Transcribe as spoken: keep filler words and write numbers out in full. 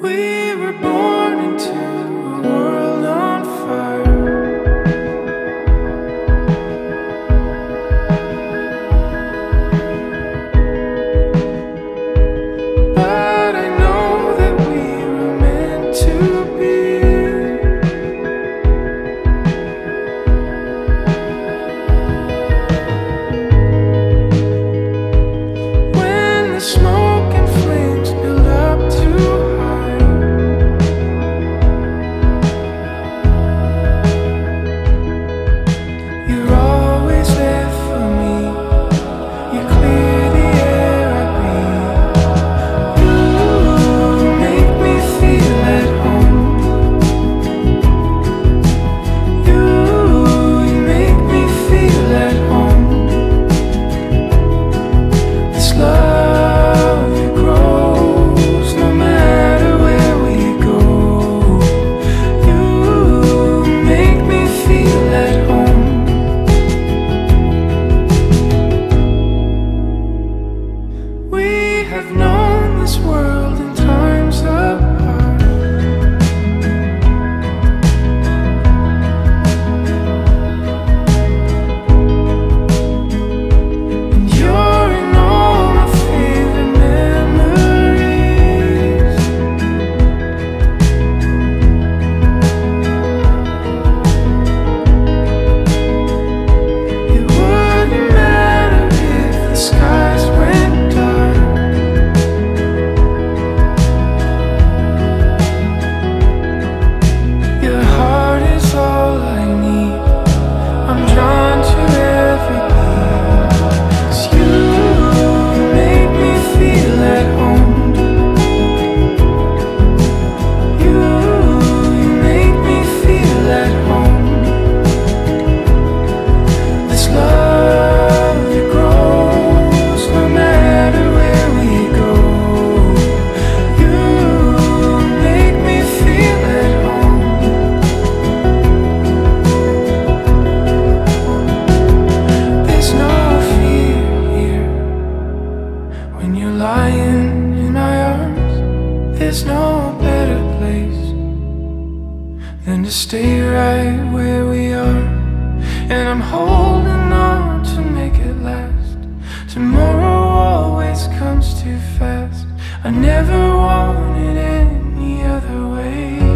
We were born into a world on fire, but I know that we were meant to be. When the smoke lying in my arms, there's no better place than to stay right where we are. And I'm holding on to make it last. Tomorrow always comes too fast. I never wanted any other way.